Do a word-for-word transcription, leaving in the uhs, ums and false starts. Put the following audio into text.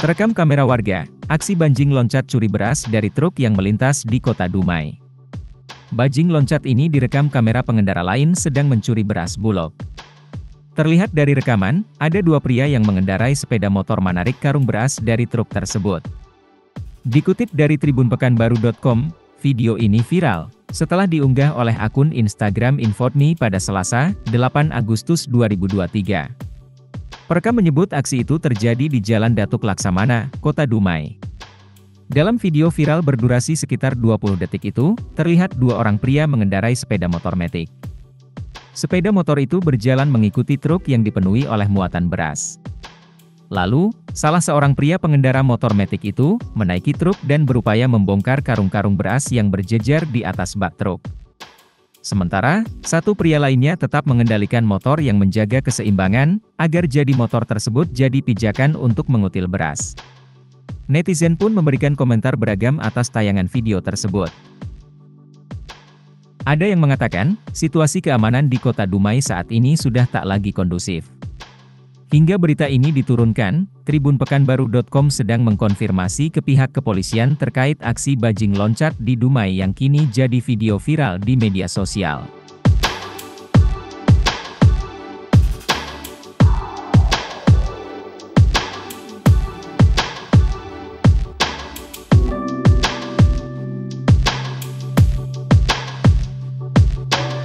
Terekam kamera warga, aksi bajing loncat curi beras dari truk yang melintas di kota Dumai. Bajing loncat ini direkam kamera pengendara lain sedang mencuri beras bulog. Terlihat dari rekaman, ada dua pria yang mengendarai sepeda motor menarik karung beras dari truk tersebut. Dikutip dari Tribun Pekanbaru titik com, video ini viral setelah diunggah oleh akun Instagram Infodmi pada Selasa, delapan Agustus dua ribu dua puluh tiga. Perekam menyebut aksi itu terjadi di Jalan Datuk Laksamana, Kota Dumai. Dalam video viral berdurasi sekitar dua puluh detik itu, terlihat dua orang pria mengendarai sepeda motor metik. Sepeda motor itu berjalan mengikuti truk yang dipenuhi oleh muatan beras. Lalu, salah seorang pria pengendara motor metik itu menaiki truk dan berupaya membongkar karung-karung beras yang berjejer di atas bak truk. Sementara, satu pria lainnya tetap mengendalikan motor yang menjaga keseimbangan, agar jadi motor tersebut jadi pijakan untuk mengutil beras. Netizen pun memberikan komentar beragam atas tayangan video tersebut. Ada yang mengatakan, situasi keamanan di kota Dumai saat ini sudah tak lagi kondusif. Hingga berita ini diturunkan, Tribun Pekanbaru titik com sedang mengkonfirmasi ke pihak kepolisian terkait aksi bajing loncat di Dumai yang kini jadi video viral di media sosial.